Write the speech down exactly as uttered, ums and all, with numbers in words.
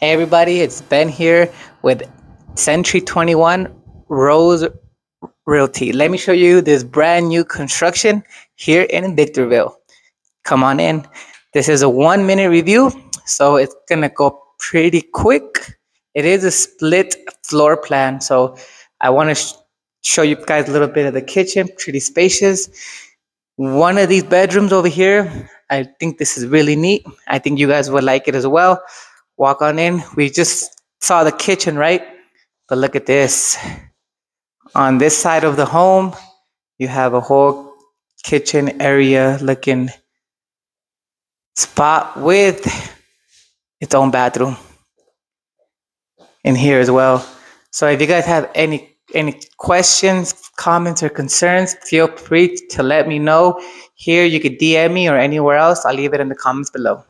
Hey everybody, it's Ben here with Century twenty-one Rose Realty. Let me show you this brand new construction here in Victorville. Come on in. This is a one minute review, so it's gonna go pretty quick. It is a split floor plan, so I want to sh show you guys a little bit of the kitchen. Pretty spacious. One of these bedrooms over here, I think this is really neat. I think you guys would like it as well. Walk on in. We just saw the kitchen, right? But look at this. On this side of the home, you have a whole kitchen area looking spot with its own bathroom in here as well. So if you guys have any Any questions, comments, or concerns, feel free to let me know. Here, you could D M me or anywhere else. I'll leave it in the comments below.